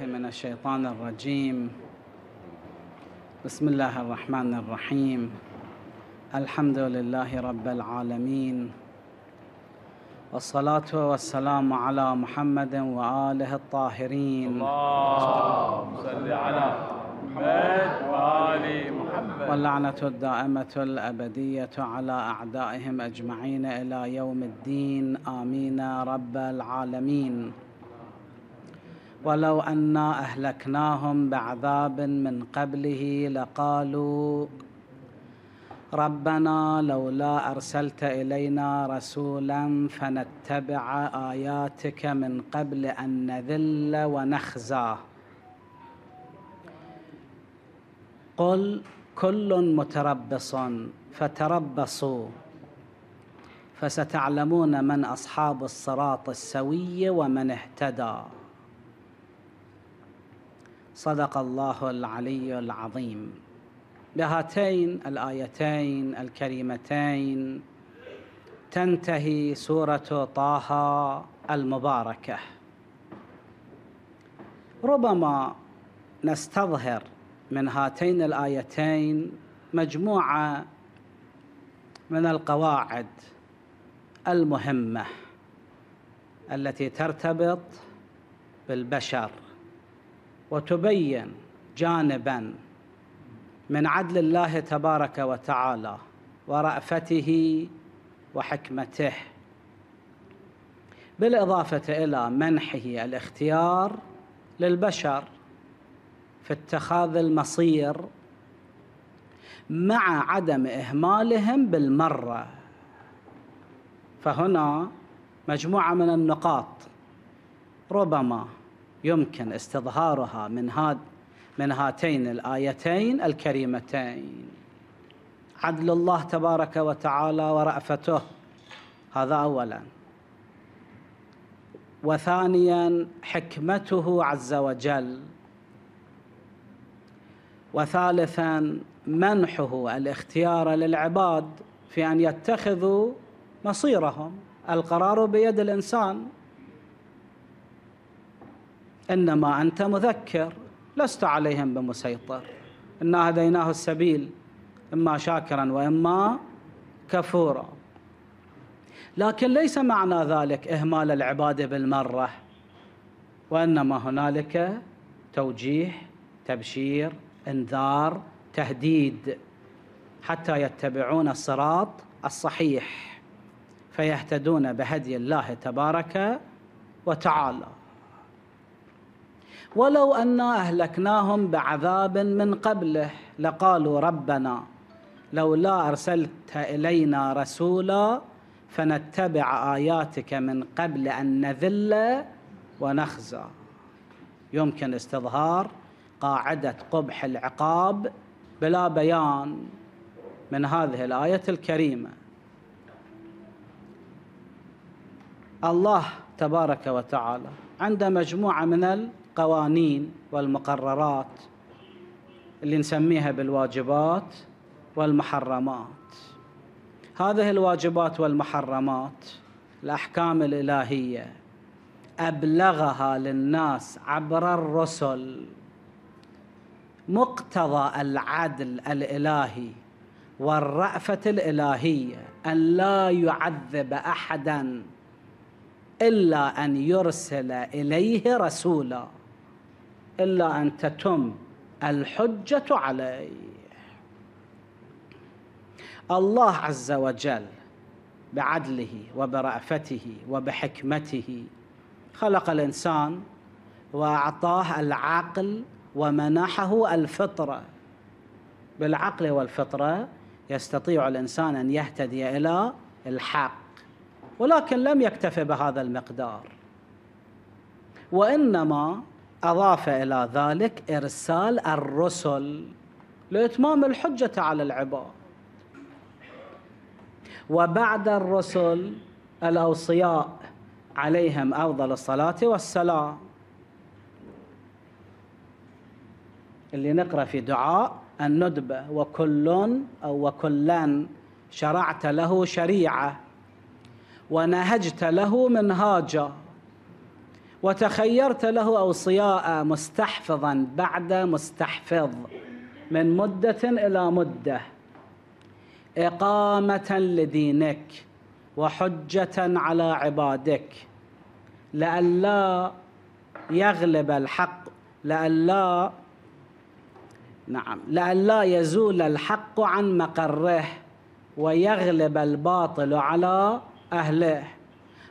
بالله من الشيطان الرجيم. بسم الله الرحمن الرحيم. الحمد لله رب العالمين، والصلاة والسلام على محمد وآله الطاهرين. اللهم صل على محمد وآل محمد، واللعنة الدائمة الأبدية على أعدائهم أجمعين إلى يوم الدين، آمين رب العالمين. ولو أنا أهلكناهم بعذاب من قبله لقالوا ربنا لولا أرسلت إلينا رسولا فنتبع آياتك من قبل أن نذل ونخزى. قل كل متربص فتربصوا فستعلمون من أصحاب الصراط السوي ومن اهتدى. صدق الله العلي العظيم. بهاتين الآيتين الكريمتين تنتهي سورة طه المباركة. ربما نستظهر من هاتين الآيتين مجموعة من القواعد المهمة التي ترتبط بالبشر وتبين جانباً من عدل الله تبارك وتعالى ورأفته وحكمته، بالإضافة إلى منحه الاختيار للبشر في اتخاذ المصير مع عدم إهمالهم بالمرة. فهنا مجموعة من النقاط ربما يمكن استظهارها من هاتين الآيتين الكريمتين: عدل الله تبارك وتعالى ورأفته، هذا أولا، وثانيا حكمته عز وجل، وثالثا منحه الاختيار للعباد في أن يتخذوا مصيرهم، القرار بيد الإنسان، إنما أنت مذكر لست عليهم بمسيطر، إنا هديناه السبيل إما شاكرا وإما كفورا. لكن ليس معنى ذلك إهمال العبادة بالمرة، وإنما هنالك توجيه، تبشير، إنذار، تهديد، حتى يتبعون الصراط الصحيح فيهتدون بهدي الله تبارك وتعالى. ولو أنا أهلكناهم بعذاب من قبله لقالوا ربنا لولا أرسلت إلينا رسولا فنتبع آياتك من قبل أن نذل ونخزى. يمكن استظهار قاعدة قبح العقاب بلا بيان من هذه الآية الكريمة. الله تبارك وتعالى عنده مجموعة من القوانين والمقررات اللي نسميها بالواجبات والمحرمات. هذه الواجبات والمحرمات، الأحكام الإلهية، أبلغها للناس عبر الرسل مقتضى العدل الإلهي والرأفة الإلهية، أن لا يعذب أحداً إلا أن يرسل إليه رسولاً، إلا أن تتم الحجة عليه. الله عز وجل بعدله وبرأفته وبحكمته خلق الإنسان وأعطاه العقل ومنحه الفطرة. بالعقل والفطرة يستطيع الإنسان أن يهتدي إلى الحق، ولكن لم يكتف بهذا المقدار، وإنما أضاف إلى ذلك إرسال الرسل لإتمام الحجة على العباد، وبعد الرسل الأوصياء عليهم أفضل الصلاة والسلام، اللي نقرأ في دعاء الندبة: وكلا شرعت له شريعة ونهجت له منهاجا وتخيرت له أوصياء مستحفظا بعد مستحفظ من مدة إلى مدة إقامة لدينك وحجة على عبادك لئلا يغلب الحق لئلا يزول الحق عن مقره ويغلب الباطل على أهله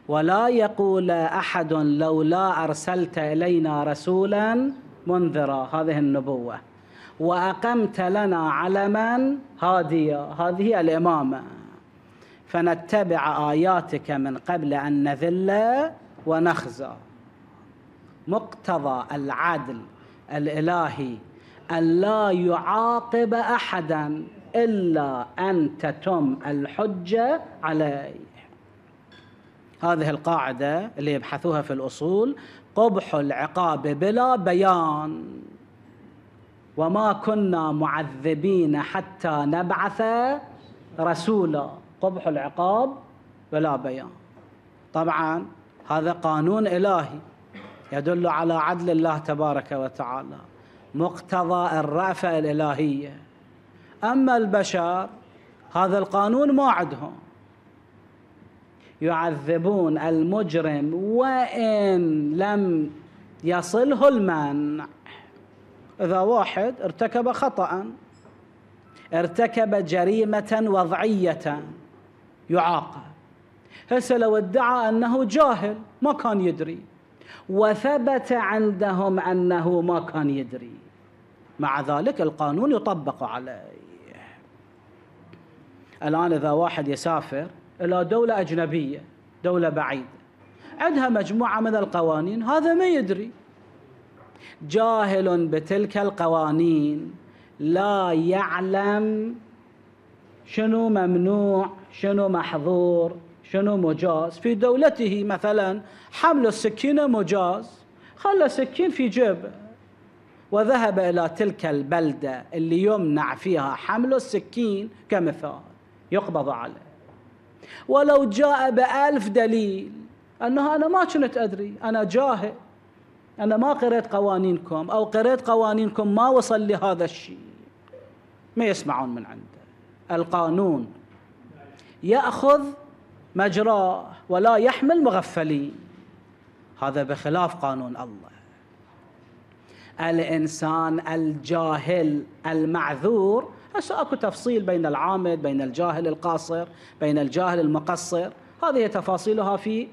ولا يقول أحد لولا أرسلت إلينا رسولا منذرا هذه النبوة وأقمت لنا علما هاديا هذه الإمامة فنتبع آياتك من قبل أن نذل ونخزى مقتضى العدل الإلهي أن لا يعاقب أحدا إلا أن تتم الحجة عليه هذه القاعدة اللي يبحثوها في الأصول قبح العقاب بلا بيان وما كنا معذبين حتى نبعث رسولا قبح العقاب بلا بيان طبعا هذا قانون إلهي يدل على عدل الله تبارك وتعالى مقتضى الرأفة الإلهية أما البشر هذا القانون ما عندهم يعذبون المجرم وإن لم يصله المنع إذا واحد ارتكب خطأ ارتكب جريمة وضعية يعاقب هسه لو ادعى أنه جاهل ما كان يدري وثبت عندهم أنه ما كان يدري مع ذلك القانون يطبق عليه الآن إذا واحد يسافر إلى دولة أجنبية دولة بعيدة عندها مجموعة من القوانين هذا ما يدري جاهل بتلك القوانين لا يعلم شنو ممنوع شنو محظور شنو مجاز في دولته مثلا حمل السكينة مجاز خلى سكين في جيبه وذهب إلى تلك البلدة اللي يمنع فيها حمل السكين كمثال يقبض عليه ولو جاء بألف دليل أنه أنا ما كنت أدري أنا جاهل أنا ما قريت قوانينكم أو قريت قوانينكم ما وصل لهذا الشيء ما يسمعون من عنده القانون يأخذ مجراه ولا يحمل مغفلين هذا بخلاف قانون الله الإنسان الجاهل المعذور هسه اكو تفصيل بين العامد بين الجاهل القاصر بين الجاهل المقصر هذه تفاصيلها في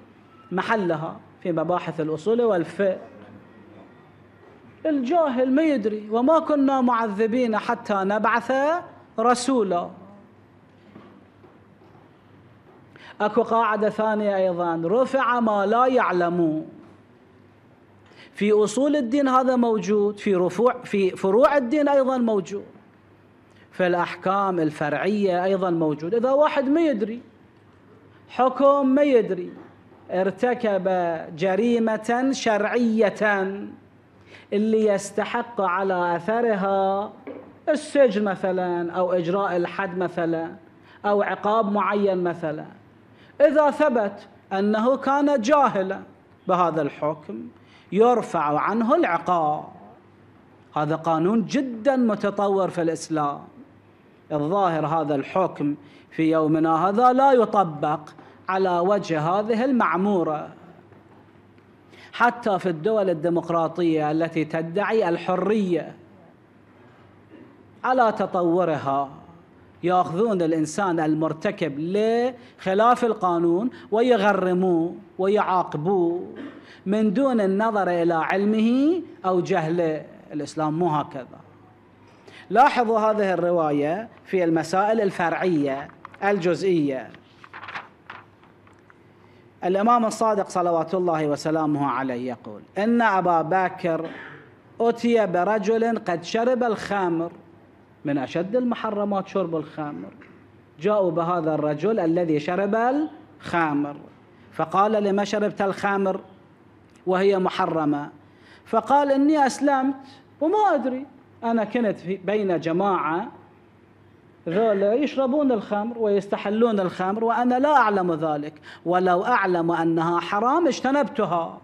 محلها في مباحث الأصول والفقه الجاهل ما يدري وما كنا معذبين حتى نبعث رسولا اكو قاعدة ثانية ايضا رفع ما لا يعلمون في أصول الدين هذا موجود في فروع الدين أيضا موجود في الأحكام الفرعية أيضا موجود إذا واحد ما يدري حكم ما يدري ارتكب جريمة شرعية اللي يستحق على أثرها السجن مثلا أو إجراء الحد مثلا أو عقاب معين مثلا إذا ثبت أنه كان جاهلا بهذا الحكم يرفع عنه العقاب هذا قانون جدا متطور في الإسلام الظاهر هذا الحكم في يومنا هذا لا يطبق على وجه هذه المعمورة حتى في الدول الديمقراطية التي تدعي الحرية على تطورها يأخذون الإنسان المرتكب لخلاف القانون ويغرموه ويعاقبوه من دون النظر إلى علمه أو جهله الإسلام مو هكذا لاحظوا هذه الرواية في المسائل الفرعية الجزئية الإمام الصادق صلوات الله وسلامه عليه يقول إن أبا بكر أتي برجل قد شرب الخمر من أشد المحرمات شرب الخمر جاءوا بهذا الرجل الذي شرب الخمر فقال لما شربت الخمر وهي محرمة فقال إني أسلمت وما أدري أنا كنت بين جماعة ذولا يشربون الخمر ويستحلون الخمر وأنا لا أعلم ذلك ولو أعلم أنها حرام اجتنبتها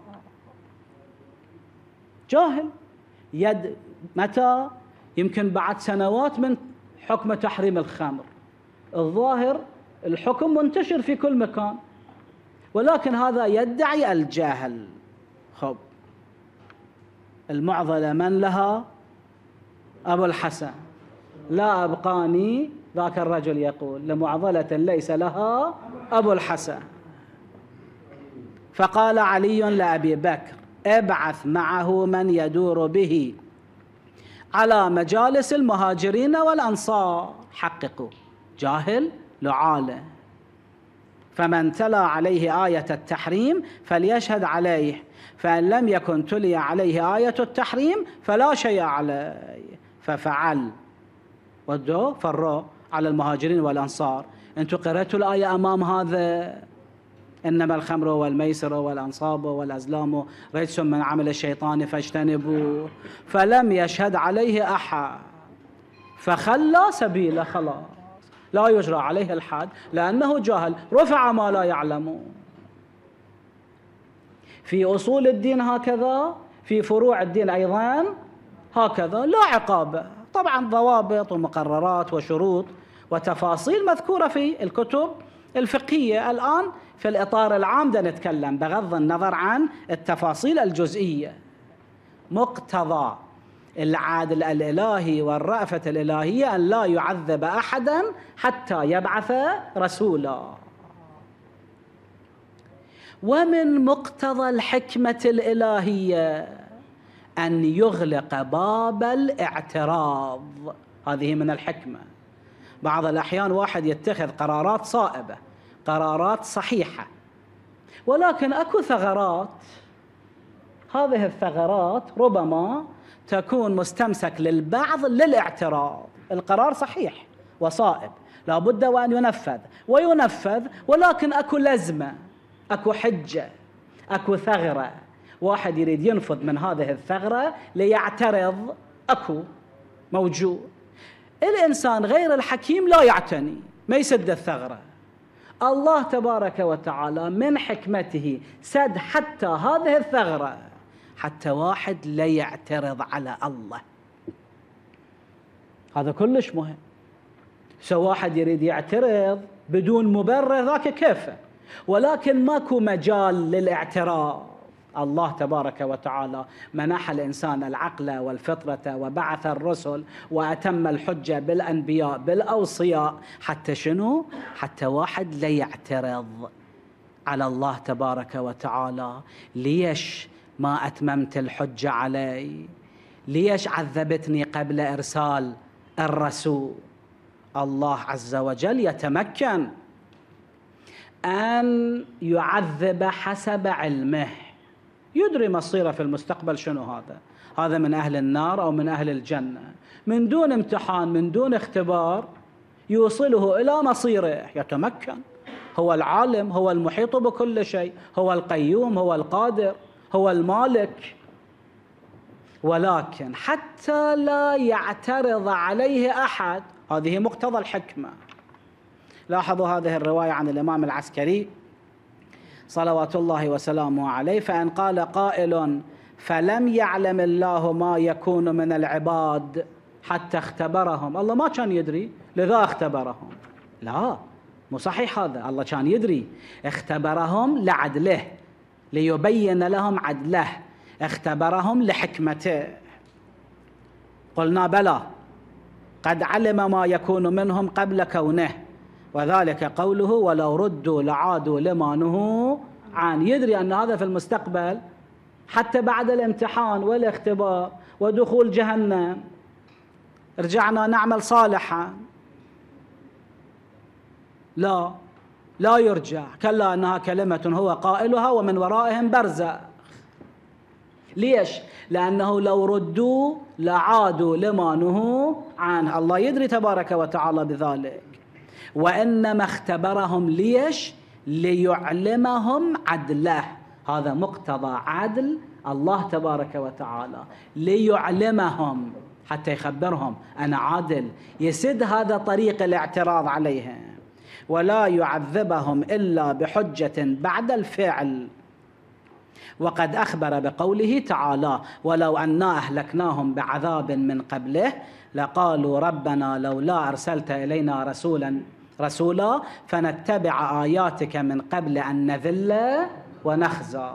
جاهل يد. متى؟ يمكن بعد سنوات من حكم تحريم الخمر. الظاهر الحكم منتشر في كل مكان، ولكن هذا يدعي الجهل. خب المعضلة من لها؟ أبو الحسن: لا أبقاني. ذاك الرجل يقول: لمعضلة ليس لها أبو الحسن. فقال علي لأبي بكر: ابعث معه من يدور به على مجالس المهاجرين والأنصار. حققوا جاهل لعالة. فمن تلا عليه آية التحريم فليشهد عليه، فإن لم يكن تلي عليه آية التحريم فلا شيء عليه. ففعل ودوا فروا على المهاجرين والأنصار. أنتم قرأتوا الآية أمام هذا: إنما الخمر والميسر والأنصاب والأزلام رجس من عمل الشيطان فاجتنبوا. فلم يشهد عليه أحد فخلى سبيله، خلاص لا يجرى عليه الحد لأنه جاهل، رفع ما لا يعلمون. في أصول الدين هكذا، في فروع الدين أيضا هكذا، لا عقاب. طبعا ضوابط ومقررات وشروط وتفاصيل مذكورة في الكتب الفقهية. الآن في الإطار العام نتكلم بغض النظر عن التفاصيل الجزئية. مقتضى العادل الإلهي والرأفة الإلهية أن لا يعذب أحدا حتى يبعث رسولا. ومن مقتضى الحكمة الإلهية أن يغلق باب الاعتراض. هذه من الحكمة. بعض الأحيان واحد يتخذ قرارات صائبة، قرارات صحيحة، ولكن أكو ثغرات. هذه الثغرات ربما تكون مستمسك للبعض للاعتراض. القرار صحيح وصائب، لا بد وأن ينفذ وينفذ، ولكن أكو لزمة، أكو حجة، أكو ثغرة. واحد يريد ينفذ من هذه الثغرة ليعترض، أكو موجود. الإنسان غير الحكيم لا يعتني، ما يسد الثغرة. الله تبارك وتعالى من حكمته سد حتى هذه الثغرة حتى واحد لا يعترض على الله. هذا كلش مهم. سواء واحد يريد يعترض بدون مبرر ذاك كيفه، ولكن ماكو مجال للاعتراض. الله تبارك وتعالى منح الإنسان العقل والفطرة وبعث الرسل وأتم الحجة بالأنبياء بالأوصياء حتى شنو؟ حتى واحد لا يعترض على الله تبارك وتعالى. ليش ما أتممت الحجة علي؟ ليش عذبتني قبل إرسال الرسول؟ الله عز وجل يتمكن أن يعذب حسب علمه، يدري مصيره في المستقبل شنو. هذا من أهل النار أو من أهل الجنة، من دون امتحان من دون اختبار يوصله إلى مصيره. يتمكن، هو العالم، هو المحيط بكل شيء، هو القيوم، هو القادر، هو المالك. ولكن حتى لا يعترض عليه أحد، هذه مقتضى الحكمة. لاحظوا هذه الرواية عن الإمام العسكري صلوات الله وسلامه عليه: فإن قال قائل فلم يعلم الله ما يكون من العباد حتى اختبرهم. الله ما كان يدري لذا اختبرهم. لا، مو صحيح هذا. الله كان يدري، اختبرهم لعدله ليبين لهم عدله، اختبرهم لحكمته. قلنا بلى قد علم ما يكون منهم قبل كونه، وذلك قوله ولو ردوا لعادوا لما نهوا عن. يدري أن هذا في المستقبل حتى بعد الامتحان والاختبار ودخول جهنم. رجعنا نعمل صالحا، لا يرجع. كلا أنها كلمة هو قائلها ومن ورائهم برزخ. ليش؟ لأنه لو ردوا لعادوا لما نهوا عنه. الله يدري تبارك وتعالى بذلك، وإنما اختبرهم ليش؟ ليعلمهم عدله. هذا مقتضى عدل الله تبارك وتعالى، ليعلمهم حتى يخبرهم أنا عادل. يسد هذا طريق الاعتراض عليهم، ولا يعذبهم إلا بحجة بعد الفعل. وقد أخبر بقوله تعالى: ولو أنا أهلكناهم بعذاب من قبله لقالوا ربنا لولا أرسلت إلينا رسولا فنتبع آياتك من قبل أن نذل ونخزى.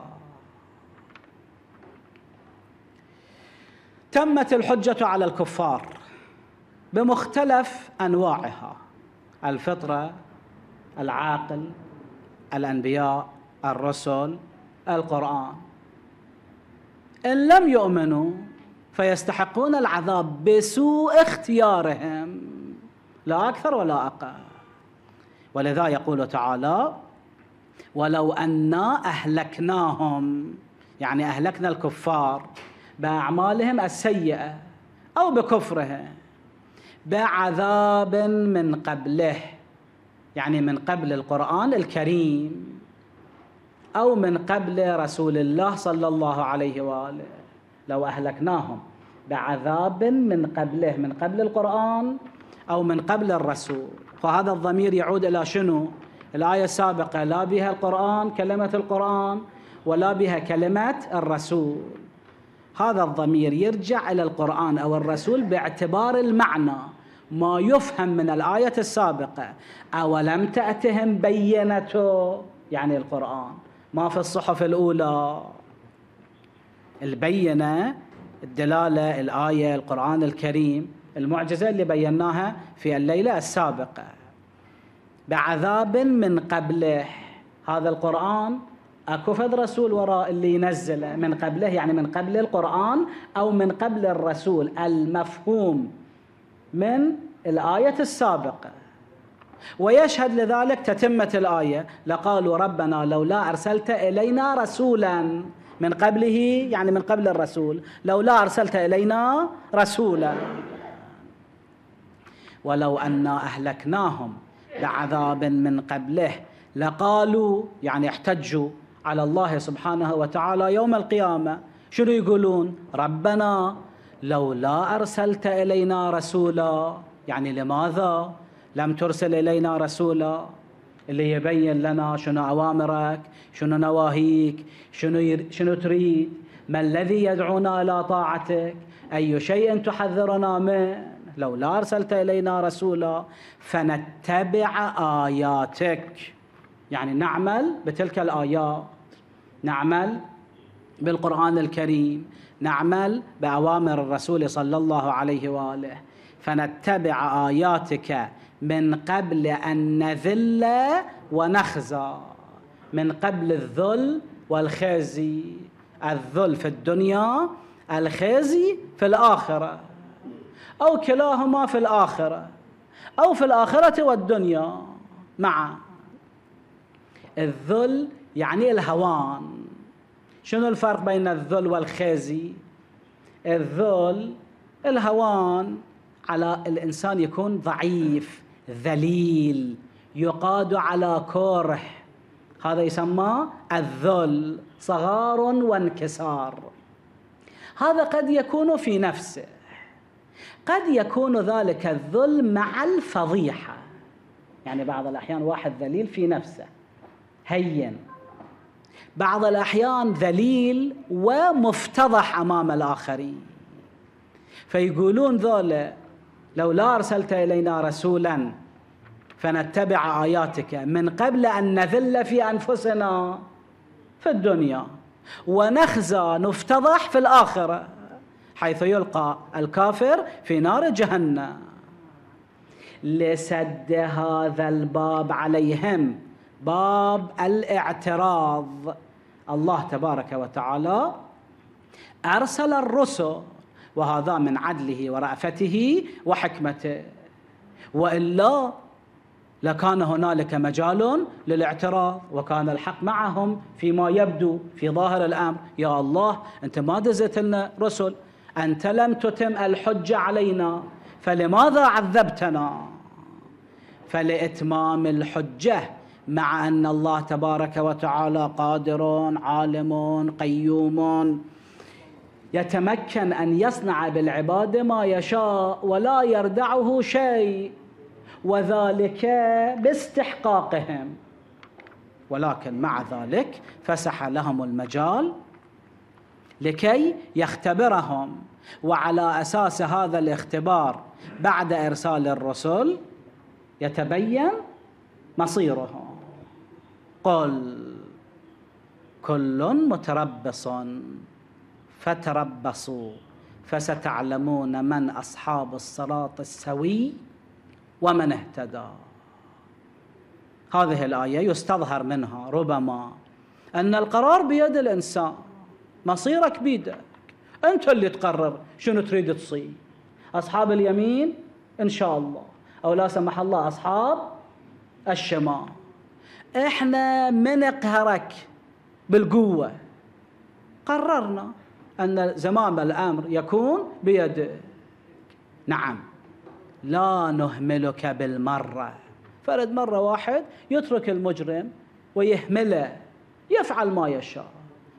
تمت الحجة على الكفار بمختلف أنواعها: الفطرة، العاقل، الأنبياء، الرسل، القرآن. إن لم يؤمنوا فيستحقون العذاب بسوء اختيارهم، لا أكثر ولا أقل. ولذا يقول تعالى: ولو أنا أهلكناهم، يعني أهلكنا الكفار بأعمالهم السيئة أو بكفرهم، بعذاب من قبله، يعني من قبل القرآن الكريم أو من قبل رسول الله صلى الله عليه وآله. لو أهلكناهم بعذاب من قبله، من قبل القرآن أو من قبل الرسول. فهذا الضمير يعود إلى شنو؟ الآية السابقة لا بها القرآن، كلمة القرآن، ولا بها كلمة الرسول. هذا الضمير يرجع إلى القرآن أو الرسول باعتبار المعنى، ما يفهم من الآية السابقة. أولم تأتهم بينته، يعني القرآن، ما في الصحف الأولى. البينة الدلالة، الآية، القرآن الكريم، المعجزة اللي بيناها في الليلة السابقة. بعذاب من قبله، هذا القرآن اكو فد رسول وراء اللي ينزله من قبله، يعني من قبل القرآن أو من قبل الرسول، المفهوم من الآية السابقة. ويشهد لذلك تتمة الآية: لقالوا ربنا لولا أرسلت إلينا رسولا من قبله، يعني من قبل الرسول، لولا أرسلت إلينا رسولا. ولو أنا أهلكناهم بعذاب من قبله لقالوا، يعني احتجوا على الله سبحانه وتعالى يوم القيامة. شنو يقولون؟ ربنا لولا أرسلت إلينا رسولا، يعني لماذا لم ترسل إلينا رسولا اللي يبين لنا شنو أوامرك، شنو نواهيك، شنو تريد، ما الذي يدعونا إلى طاعتك، أي شيء تحذرنا منه. لولا أرسلت إلينا رسولا فنتبع آياتك، يعني نعمل بتلك الآيات، نعمل بالقرآن الكريم، نعمل بأوامر الرسول صلى الله عليه وآله. فنتبع آياتك من قبل أن نذل ونخزى، من قبل الذل والخزي. الذل في الدنيا، الخزي في الآخرة، أو كلاهما في الآخرة، أو في الآخرة والدنيا معا. الذل يعني الهوان. شنو الفرق بين الذل والخزي؟ الذل الهوان على الإنسان، يكون ضعيف ذليل يقاد على كره، هذا يسمى الذل، صغار وانكسار. هذا قد يكون في نفسه، قد يكون ذلك الذل مع الفضيحة، يعني بعض الأحيان واحد ذليل في نفسه هين، بعض الأحيان ذليل ومفتضح أمام الآخرين. فيقولون ذولا لولا أرسلت إلينا رسولا فنتبع آياتك من قبل أن نذل في أنفسنا في الدنيا ونخزى، نفتضح في الآخرة، حيث يلقى الكافر في نار جهنم. لسد هذا الباب عليهم، باب الاعتراض، الله تبارك وتعالى أرسل الرسل، وهذا من عدله ورأفته وحكمته، وإلا لكان هنالك مجال للاعتراض. وكان الحق معهم فيما يبدو في ظاهر الأمر. يا الله، أنت ما دزت لنا رسل، أنت لم تتم الحجة علينا، فلماذا عذبتنا؟ فلإتمام الحجة، مع أن الله تبارك وتعالى قادر عالم قيوم، يتمكن أن يصنع بالعباد ما يشاء ولا يردعه شيء، وذلك باستحقاقهم. ولكن مع ذلك فسح لهم المجال لكي يختبرهم، وعلى أساس هذا الاختبار بعد إرسال الرسل يتبين مصيرهم. قل كل متربص فتربصوا فستعلمون من أصحاب الصراط السوي ومن اهتدى. هذه الآية يستظهر منها ربما أن القرار بيد الإنسان، مصيرك بيدك أنت اللي تقرر شنو تريد تصير، أصحاب اليمين إن شاء الله، أو لا سمح الله أصحاب الشمال. إحنا من نقهرك بالقوة قررنا أن زمام الأمر يكون بيدك. نعم، لا نهملك بالمرة، فرد مرة واحد يترك المجرم ويهمله يفعل ما يشاء،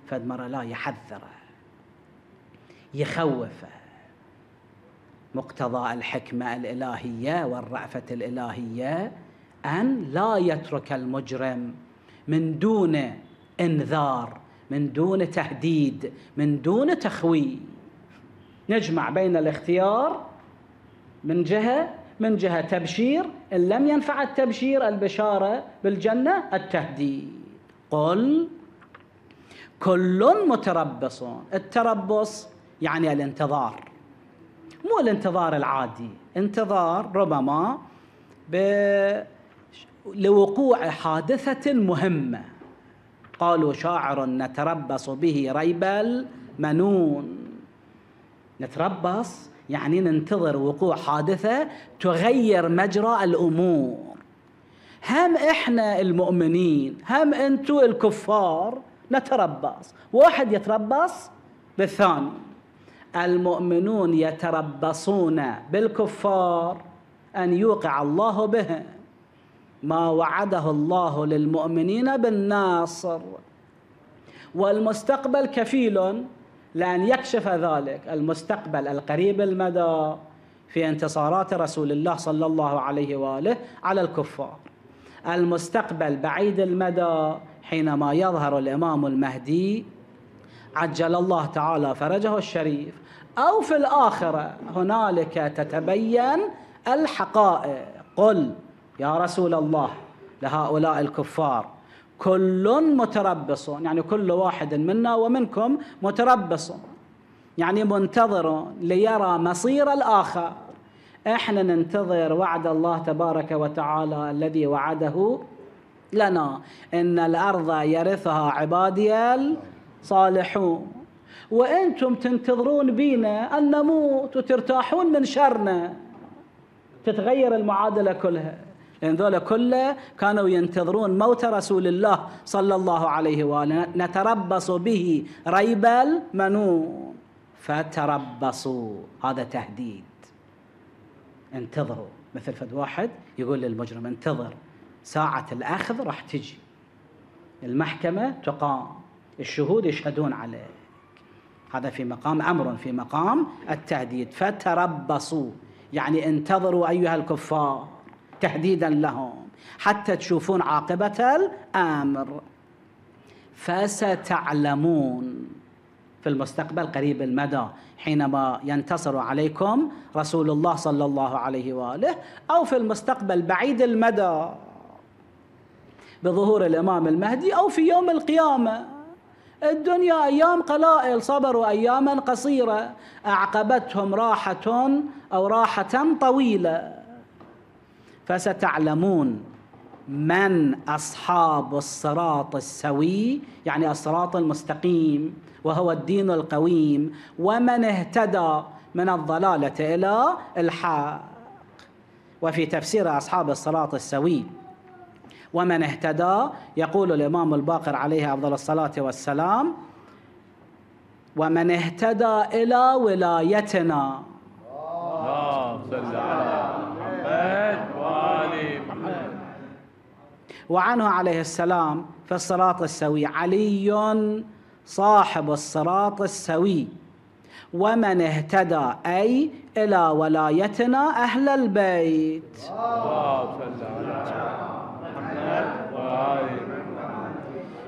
فرد مرة لا، يحذره يخوفه. مقتضى الحكمة الإلهية والرأفة الإلهية أن لا يترك المجرم من دون إنذار، من دون تهديد، من دون تخويف. نجمع بين الاختيار من جهة تبشير، إن لم ينفع التبشير البشارة بالجنة، التهديد. قل كل متربص، التربص يعني الانتظار، مو الانتظار العادي، انتظار ربما لوقوع حادثة مهمة. قالوا شاعر نتربص به ريب المنون. نتربص يعني ننتظر وقوع حادثة تغير مجرى الأمور. هم إحنا المؤمنين هم أنتو الكفار نتربص، واحد يتربص بالثاني. المؤمنون يتربصون بالكفار أن يوقع الله بهم ما وعده الله للمؤمنين بالناصر، والمستقبل كفيل لأن يكشف ذلك، المستقبل القريب المدى في انتصارات رسول الله صلى الله عليه وآله على الكفار، المستقبل بعيد المدى حينما يظهر الإمام المهدي عجل الله تعالى فرجه الشريف، أو في الآخرة هنالك تتبين الحقائق. قل يا رسول الله لهؤلاء الكفار كل متربص، يعني كل واحد منا ومنكم متربص، يعني منتظر ليرى مصير الآخر. احنا ننتظر وعد الله تبارك وتعالى الذي وعده لنا، إن الأرض يرثها عبادي الصالحون، وأنتم تنتظرون بينا أن نموت وترتاحون من شرنا، تتغير المعادلة كلها، لأن ذولا كله كانوا ينتظرون موت رسول الله صلى الله عليه وآله. نتربص به ريب المنون فتربصوا، هذا تهديد، انتظروا. مثل فد واحد يقول للمجرم انتظر ساعة الأخذ راح تجي، المحكمة تقام، الشهود يشهدون عليك، هذا في مقام أمر، في مقام التهديد. فتربصوا يعني انتظروا أيها الكفار تهديدا لهم حتى تشوفون عاقبة الأمر. فستعلمون في المستقبل قريب المدى حينما ينتصر عليكم رسول الله صلى الله عليه وآله، أو في المستقبل بعيد المدى بظهور الإمام المهدي، أو في يوم القيامة. الدنيا أيام قلائل، صبروا أياما قصيرة أعقبتهم راحة طويلة. فستعلمون من أصحاب الصراط السوي، يعني الصراط المستقيم وهو الدين القويم، ومن اهتدى من الضلالة إلى الحق. وفي تفسير أصحاب الصراط السوي ومن اهتدى يقول الإمام الباقر عليه أفضل الصلاة والسلام: ومن اهتدى إلى ولايتنا. وعنه عليه السلام في الصراط السوي: علي صاحب الصراط السوي ومن اهتدى، أي إلى ولايتنا أهل البيت.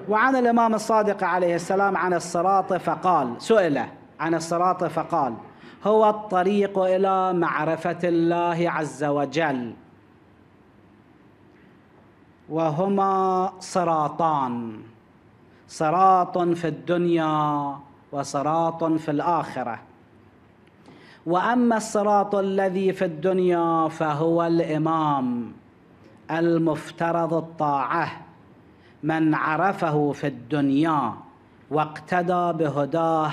وعن الإمام الصادق عليه السلام عن الصراط فقال، سئل عن الصراط فقال: هو الطريق إلى معرفة الله عز وجل، وهما صراطان، صراط في الدنيا وصراط في الآخرة، وأما الصراط الذي في الدنيا فهو الإمام المفترض الطاعة، من عرفه في الدنيا واقتدى بهداه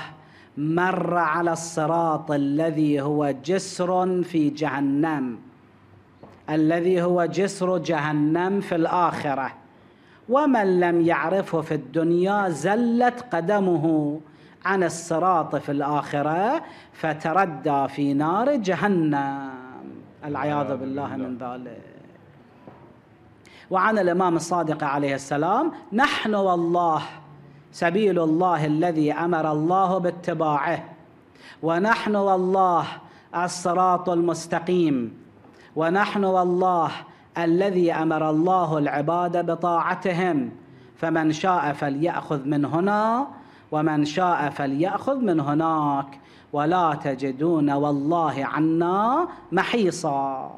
مر على الصراط الذي هو جسر في جهنم، الذي هو جسر جهنم في الآخرة، ومن لم يعرفه في الدنيا زلت قدمه عن الصراط في الآخرة فتردى في نار جهنم، العياذ بالله من ذلك. وعن الإمام الصادق عليه السلام: نحن والله سبيل الله الذي أمر الله باتباعه، ونحن والله الصراط المستقيم، ونحن والله الذي أمر الله العباد بطاعتهم، فمن شاء فليأخذ من هنا ومن شاء فليأخذ من هناك، ولا تجدون والله عنا محيصا.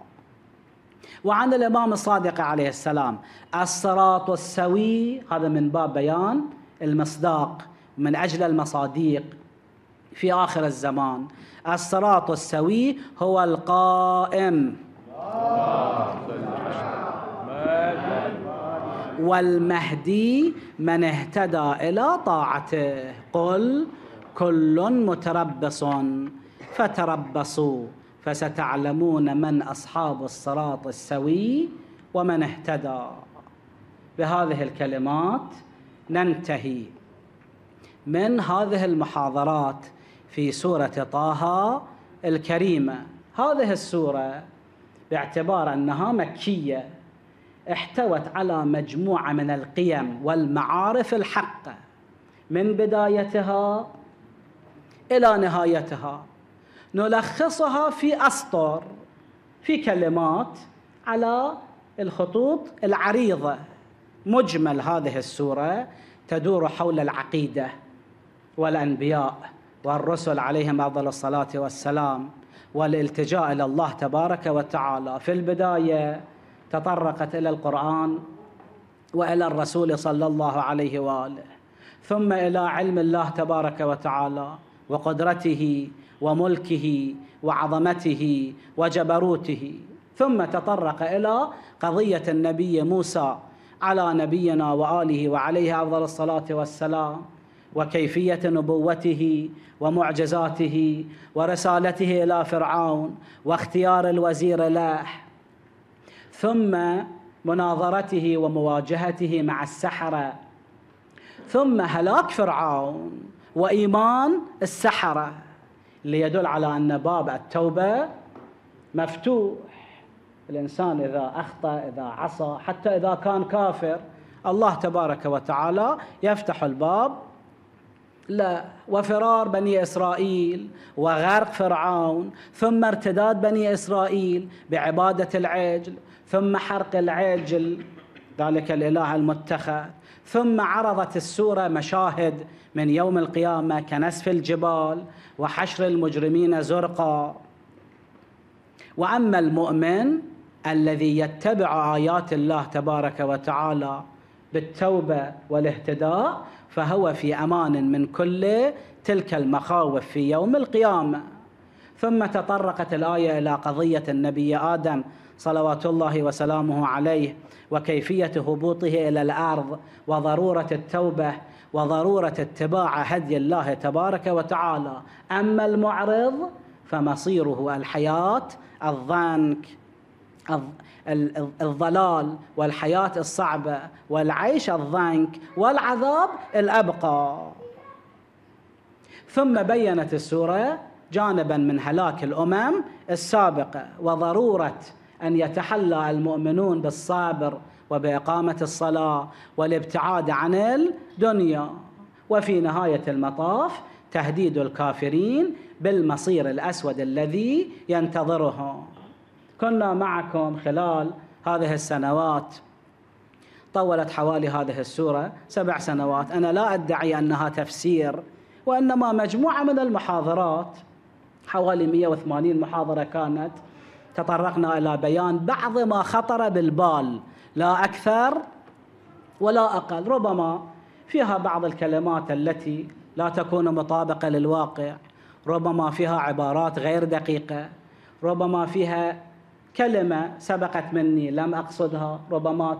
وعن الإمام الصادق عليه السلام: الصراط السوي، هذا من باب بيان المصداق من أجل المصاديق في آخر الزمان، الصراط السوي هو القائم والمهدي من اهتدى إلى طاعته، قل كل متربص فتربصوا فستعلمون من أصحاب الصراط السوي ومن اهتدى. بهذه الكلمات ننتهي من هذه المحاضرات في سورة طه الكريمة. هذه السورة باعتبار أنها مكية احتوت على مجموعة من القيم والمعارف الحقة من بدايتها إلى نهايتها، نلخصها في أسطر، في كلمات على الخطوط العريضة. مجمل هذه السورة تدور حول العقيدة والأنبياء والرسل عليهم أفضل الصلاة والسلام، والالتجاء إلى الله تبارك وتعالى. في البداية تطرقت إلى القرآن وإلى الرسول صلى الله عليه وآله، ثم إلى علم الله تبارك وتعالى وقدرته وملكه وعظمته وجبروته، ثم تطرق إلى قضية النبي موسى على نبينا وآله وعليه أفضل الصلاة والسلام، وكيفية نبوته ومعجزاته ورسالته إلى فرعون واختيار الوزير له، ثم مناظرته ومواجهته مع السحرة، ثم هلاك فرعون وإيمان السحرة، اللي يدل على أن باب التوبة مفتوح. الإنسان إذا أخطأ، إذا عصى، حتى إذا كان كافر، الله تبارك وتعالى يفتح الباب لا. وفرار بني إسرائيل وغرق فرعون، ثم ارتداد بني إسرائيل بعبادة العجل، ثم حرق العجل ذلك الإله المتخذ، ثم عرضت السورة مشاهد من يوم القيامة كنسف الجبال وحشر المجرمين زرقا. وأما المؤمن الذي يتبع آيات الله تبارك وتعالى بالتوبة والاهتداء فهو في أمان من كل تلك المخاوف في يوم القيامة. ثم تطرقت الآية إلى قضية النبي آدم صلوات الله وسلامه عليه، وكيفية هبوطه إلى الأرض، وضرورة التوبة، وضرورة اتباع هدي الله تبارك وتعالى. أما المعرض فمصيره الحياة الضنك، الضلال، والحياة الصعبة، والعيش الضنك، والعذاب الأبقى. ثم بيّنت السورة جانباً من هلاك الأمم السابقة، وضرورة أن يتحلى المؤمنون بالصبر وبإقامة الصلاة والابتعاد عن الدنيا. وفي نهاية المطاف تهديد الكافرين بالمصير الأسود الذي ينتظرهم. كنا معكم خلال هذه السنوات طولت حوالي هذه السورة 7 سنوات. أنا لا أدعي أنها تفسير، وإنما مجموعة من المحاضرات، حوالي 180 محاضرة كانت، تطرقنا إلى بيان بعض ما خطر بالبال، لا أكثر ولا أقل. ربما فيها بعض الكلمات التي لا تكون مطابقة للواقع، ربما فيها عبارات غير دقيقة، ربما فيها كلمة سبقت مني لم أقصدها، ربما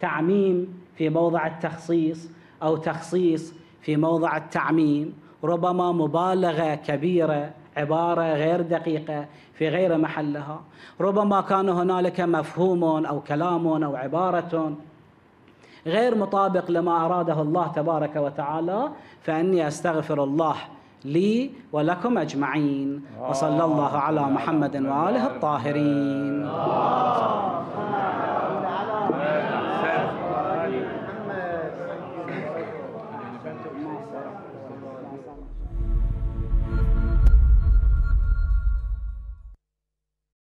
تعميم في موضع التخصيص أو تخصيص في موضع التعميم، ربما مبالغة كبيرة، عبارة غير دقيقة في غير محلها، ربما كان هنالك مفهوم أو كلام أو عبارة غير مطابق لما أراده الله تبارك وتعالى. فإني أستغفر الله لي ولكم أجمعين، وصلى الله على محمد وآله الطاهرين.